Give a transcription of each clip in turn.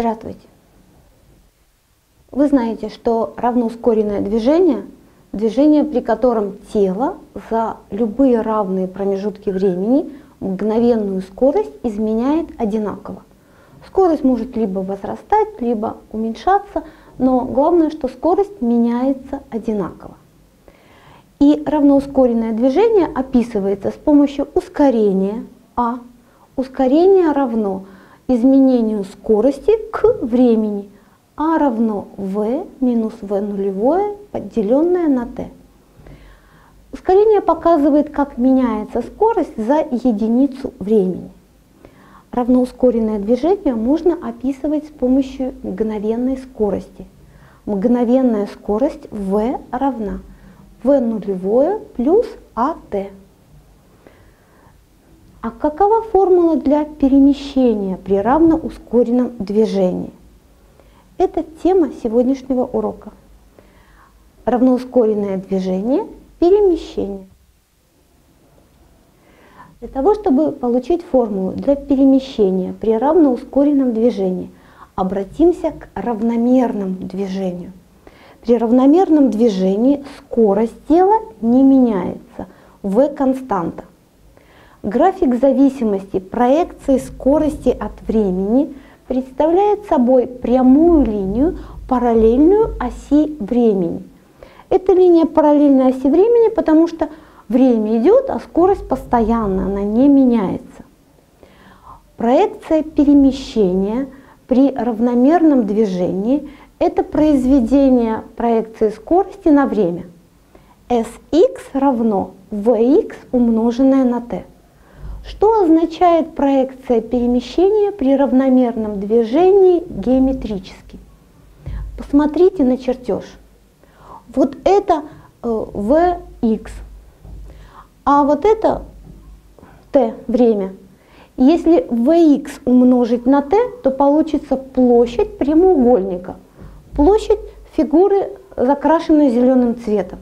Здравствуйте! Вы знаете, что равноускоренное движение – движение, при котором тело за любые равные промежутки времени мгновенную скорость изменяет одинаково. Скорость может либо возрастать, либо уменьшаться, но главное, что скорость меняется одинаково. И равноускоренное движение описывается с помощью ускорения А. Ускорение равно изменению скорости к времени. А равно v минус v нулевое, поделенное на t. Ускорение показывает, как меняется скорость за единицу времени. Равноускоренное движение можно описывать с помощью мгновенной скорости. Мгновенная скорость v равна v нулевое плюс at. А какова формула для перемещения при равноускоренном движении? Это тема сегодняшнего урока. Равноускоренное движение, перемещение. Для того, чтобы получить формулу для перемещения при равноускоренном движении, обратимся к равномерному движению. При равномерном движении скорость тела не меняется, v константа. График зависимости проекции скорости от времени представляет собой прямую линию, параллельную оси времени. Эта линия параллельна оси времени, потому что время идет, а скорость постоянна, она не меняется. Проекция перемещения при равномерном движении – это произведение проекции скорости на время. Sx равно Vx умноженное на t. Что означает проекция перемещения при равномерном движении геометрически? Посмотрите на чертеж. Вот это Vx, а вот это t время. Если Vx умножить на t, то получится площадь прямоугольника, площадь фигуры, закрашенной зеленым цветом.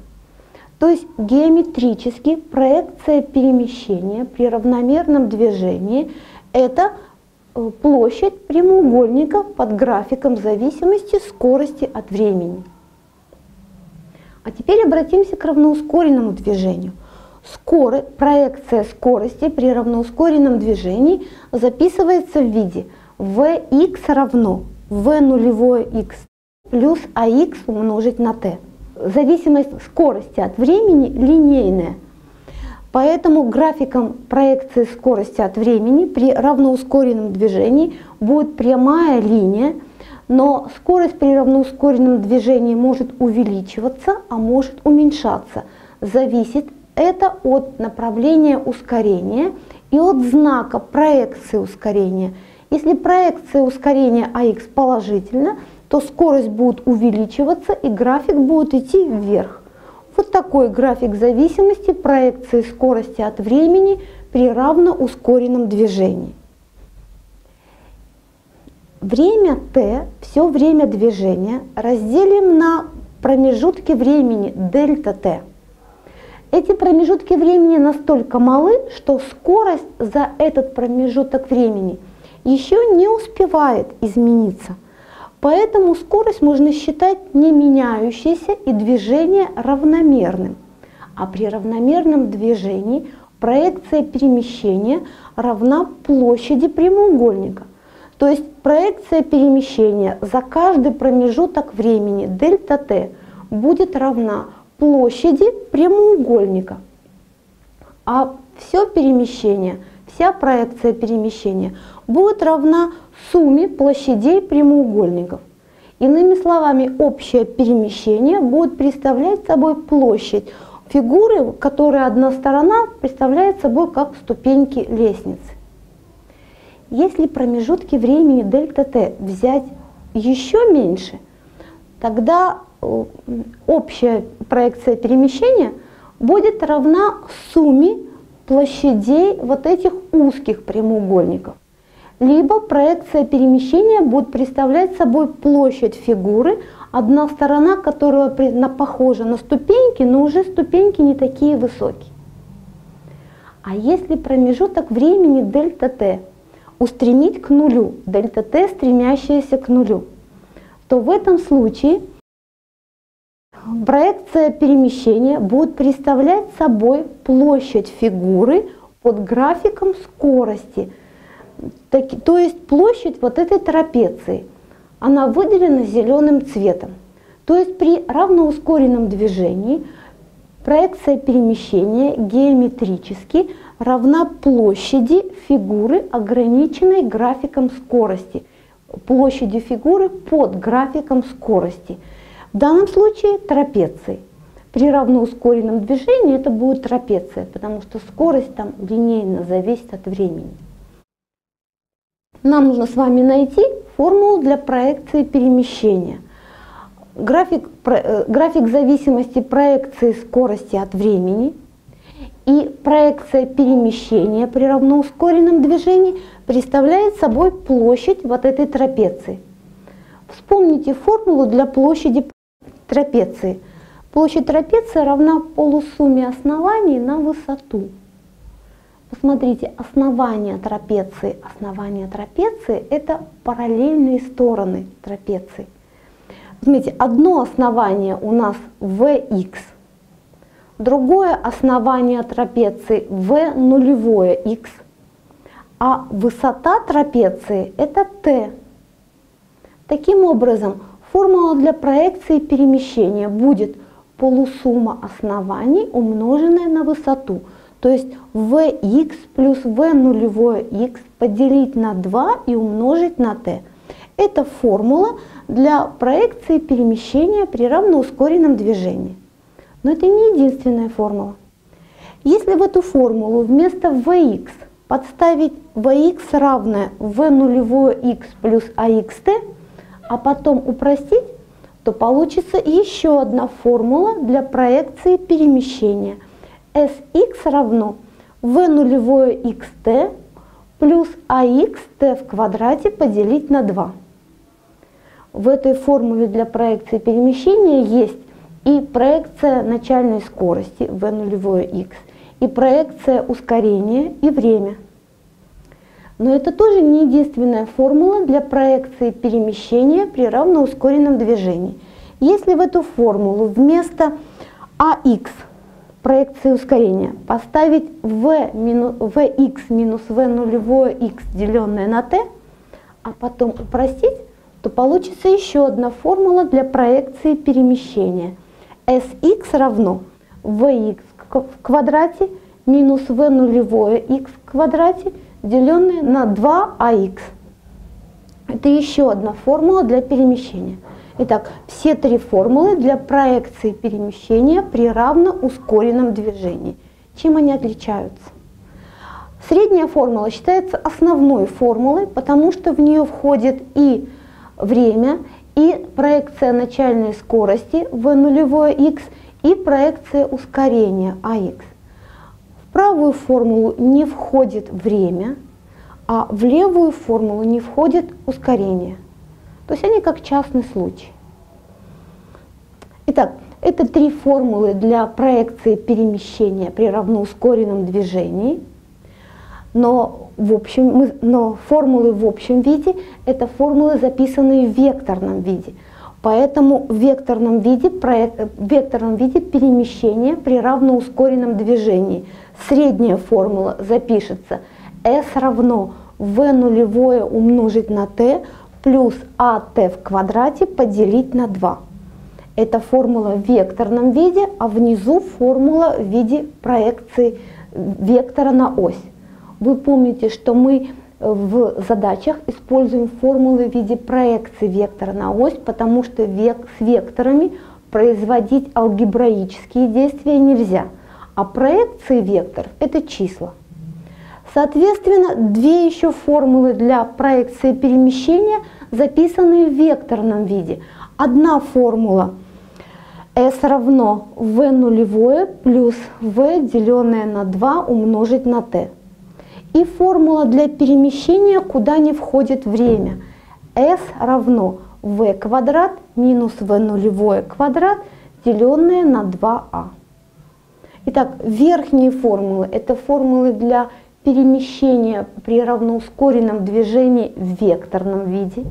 То есть геометрически проекция перемещения при равномерном движении – это площадь прямоугольника под графиком зависимости скорости от времени. А теперь обратимся к равноускоренному движению. Проекция скорости при равноускоренном движении записывается в виде Vx равно v нулевое x плюс ax умножить на t. Зависимость скорости от времени линейная, поэтому графиком проекции скорости от времени при равноускоренном движении будет прямая линия, но скорость при равноускоренном движении может увеличиваться, а может уменьшаться. Зависит это от направления ускорения и от знака проекции ускорения. Если проекция ускорения АХ положительна, то скорость будет увеличиваться и график будет идти вверх. Вот такой график зависимости проекции скорости от времени при равноускоренном движении. Время t, все время движения, разделим на промежутки времени дельта t. Эти промежутки времени настолько малы, что скорость за этот промежуток времени еще не успевает измениться. Поэтому скорость можно считать не меняющейся и движение равномерным. А при равномерном движении проекция перемещения равна площади прямоугольника. То есть проекция перемещения за каждый промежуток времени дельта t будет равна площади прямоугольника. А все перемещение, вся проекция перемещения будет равна сумме площадей прямоугольников. Иными словами, общее перемещение будет представлять собой площадь фигуры, которой одна сторона представляет собой как ступеньки лестницы. Если промежутки времени дельта t взять еще меньше, тогда общая проекция перемещения будет равна сумме площадей вот этих узких прямоугольников. Либо проекция перемещения будет представлять собой площадь фигуры, одна сторона которая похожа на ступеньки, но уже ступеньки не такие высокие. А если промежуток времени дельта t устремить к нулю, дельта Т, стремящаяся к нулю, то в этом случае проекция перемещения будет представлять собой площадь фигуры под графиком скорости, то есть площадь вот этой трапеции. Она выделена зеленым цветом. То есть при равноускоренном движении проекция перемещения геометрически равна площади фигуры, ограниченной графиком скорости, площади фигуры под графиком скорости. В данном случае трапеции. При равноускоренном движении это будет трапеция, потому что скорость там линейно зависит от времени. Нам нужно с вами найти формулу для проекции перемещения. График зависимости проекции скорости от времени и проекция перемещения при равноускоренном движении представляет собой площадь вот этой трапеции. Вспомните формулу для площади трапеции. Площадь трапеции равна полусумме оснований на высоту. Посмотрите, основания трапеции — это параллельные стороны трапеции. Смотрите, одно основание у нас Vx, другое основание трапеции V нулевое x, а высота трапеции — это t. Таким образом, формула для проекции перемещения будет полусумма оснований, умноженная на высоту. То есть Vx плюс V нулевое x поделить на 2 и умножить на t. Это формула для проекции перемещения при равноускоренном движении. Но это не единственная формула. Если в эту формулу вместо Vx подставить Vx равное V нулевое x плюс AXT, а потом упростить, то получится еще одна формула для проекции перемещения. Sx равно v нулевое xt плюс axt в квадрате поделить на 2. В этой формуле для проекции перемещения есть и проекция начальной скорости v нулевое x, и проекция ускорения и время. Но это тоже не единственная формула для проекции перемещения при равноускоренном движении. Если в эту формулу вместо ax проекции ускорения поставить vx минус v нулевое x деленное на t, а потом упростить, то получится еще одна формула для проекции перемещения. Sx равно vx в квадрате минус v нулевое x в квадрате, деленное на 2ax. Это еще одна формула для перемещения. Итак, все три формулы для проекции перемещения при равноускоренном движении. Чем они отличаются? Средняя формула считается основной формулой, потому что в нее входит и время, и проекция начальной скорости v нулевое x, и проекция ускорения ax. В правую формулу не входит время, а в левую формулу не входит ускорение. То есть они как частный случай. Итак, это три формулы для проекции перемещения при равноускоренном движении. Но формулы в общем виде — это формулы, записанные в векторном виде. Поэтому в векторном виде перемещения при равноускоренном движении средняя формула запишется S равно V нулевое умножить на T плюс АТ в квадрате поделить на 2. Это формула в векторном виде, а внизу формула в виде проекции вектора на ось. Вы помните, что мы в задачах используем формулы в виде проекции вектора на ось, потому что с векторами производить алгебраические действия нельзя, а проекции векторов — это числа. Соответственно, две еще формулы для проекции перемещения записаны в векторном виде. Одна формула S равно V нулевое плюс V деленное на 2 умножить на T. И формула для перемещения, куда не входит время. S равно V квадрат минус V нулевое квадрат деленное на 2a. Итак, верхние формулы — это формулы для перемещение при равноускоренном движении в векторном виде,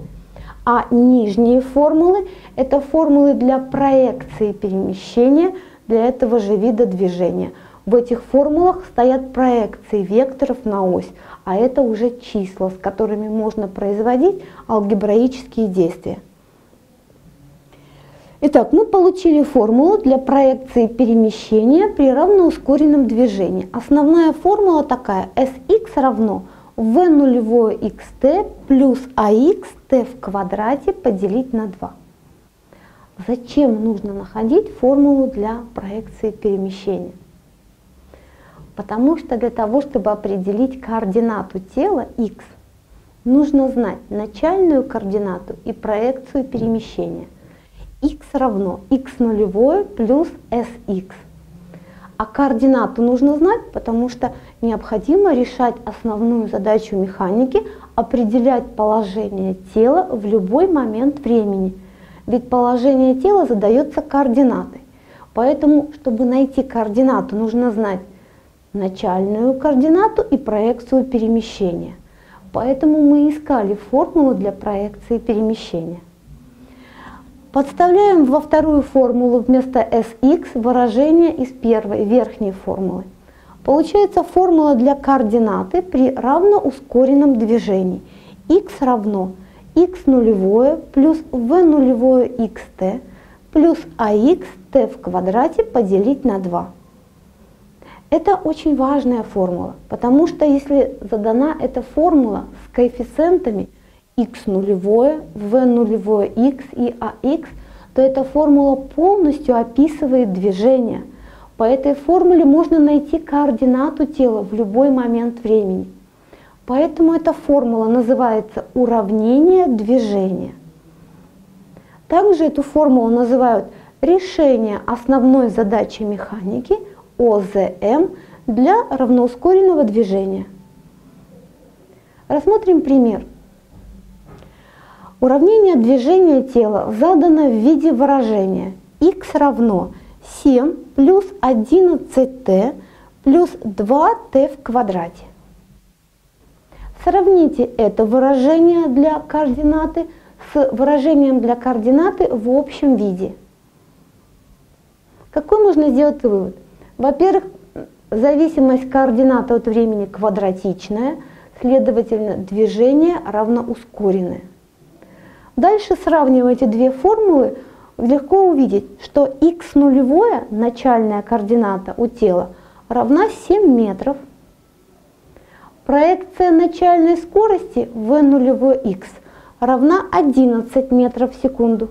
а нижние формулы — это формулы для проекции перемещения для этого же вида движения. В этих формулах стоят проекции векторов на ось, а это уже числа, с которыми можно производить алгебраические действия. Итак, мы получили формулу для проекции перемещения при равноускоренном движении. Основная формула такая: Sx равно v0xt плюс axt в квадрате поделить на 2. Зачем нужно находить формулу для проекции перемещения? Потому что для того, чтобы определить координату тела x, нужно знать начальную координату и проекцию перемещения. X равно x0 плюс sx. А координату нужно знать, потому что необходимо решать основную задачу механики — определять положение тела в любой момент времени. Ведь положение тела задается координатой. Поэтому, чтобы найти координату, нужно знать начальную координату и проекцию перемещения. Поэтому мы искали формулу для проекции перемещения. Подставляем во вторую формулу вместо Sx выражение из первой, верхней формулы. Получается формула для координаты при равноускоренном движении. X равно x0 плюс v0xt плюс axt в квадрате поделить на 2. Это очень важная формула, потому что если задана эта формула с коэффициентами x0, v0x и ax, то эта формула полностью описывает движение. По этой формуле можно найти координату тела в любой момент времени. Поэтому эта формула называется уравнение движения. Также эту формулу называют решение основной задачи механики ОЗМ для равноускоренного движения. Рассмотрим пример. Уравнение движения тела задано в виде выражения x равно 7 плюс 11t плюс 2t в квадрате. Сравните это выражение для координаты с выражением для координаты в общем виде. Какой можно сделать вывод? Во-первых, зависимость координаты от времени квадратичная, следовательно, движение равноускоренное. Дальше, сравнивая эти две формулы, легко увидеть, что x0, начальная координата у тела, равна 7 метров. Проекция начальной скорости v0x равна 11 метров в секунду.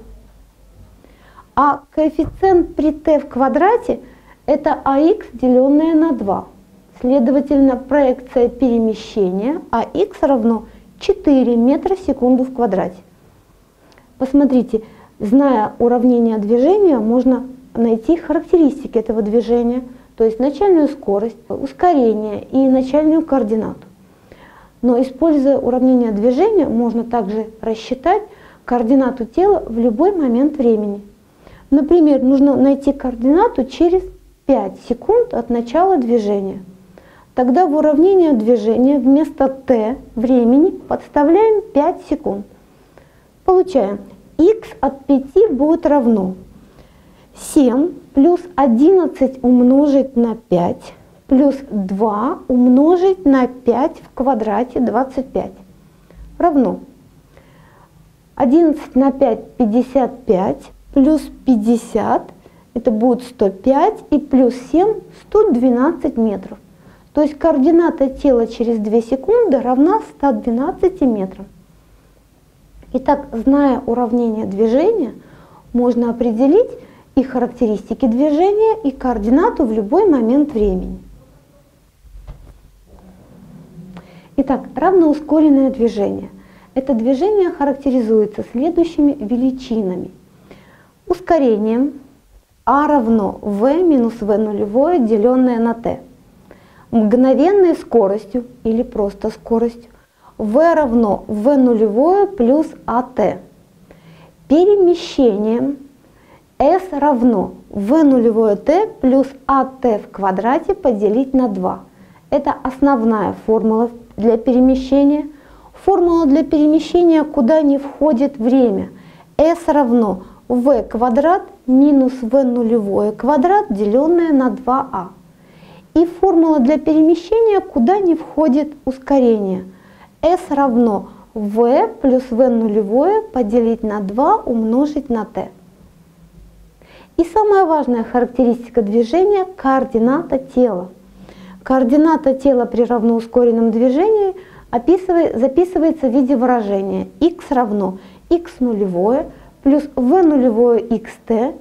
А коэффициент при t в квадрате — это ax, деленное на 2. Следовательно, проекция перемещения ax равно 4 метра в секунду в квадрате. Посмотрите, зная уравнение движения, можно найти характеристики этого движения, то есть начальную скорость, ускорение и начальную координату. Но используя уравнение движения, можно также рассчитать координату тела в любой момент времени. Например, нужно найти координату через 5 секунд от начала движения. Тогда в уравнение движения вместо t времени подставляем 5 секунд. Получаем, x от 5 будет равно 7 плюс 11 умножить на 5 плюс 2 умножить на 5 в квадрате 25 равно 11 на 5 — 55, плюс 50 — это будет 105, и плюс 7 — 112 метров. То есть координата тела через 2 секунды равна 112 метрам. Итак, зная уравнение движения, можно определить и характеристики движения, и координату в любой момент времени. Итак, равноускоренное движение. Это движение характеризуется следующими величинами. Ускорением a равно v минус v0, деленное на t. Мгновенной скоростью или просто скоростью. V равно v0 плюс at. Перемещением s равно v0t плюс at в квадрате поделить на 2. Это основная формула для перемещения. Формула для перемещения, куда не входит время. S равно v квадрат минус v нулевое квадрат, деленное на 2а. И формула для перемещения, куда не входит ускорение. S равно v плюс v нулевое поделить на 2 умножить на t. И самая важная характеристика движения — координата тела. Координата тела при равноускоренном движении записывается в виде выражения x равно x нулевое плюс v нулевое xt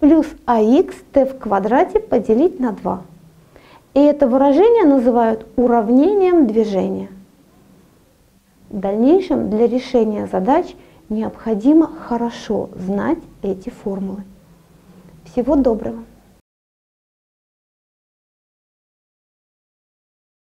плюс ax t в квадрате поделить на 2. И это выражение называют уравнением движения. В дальнейшем для решения задач необходимо хорошо знать эти формулы. Всего доброго!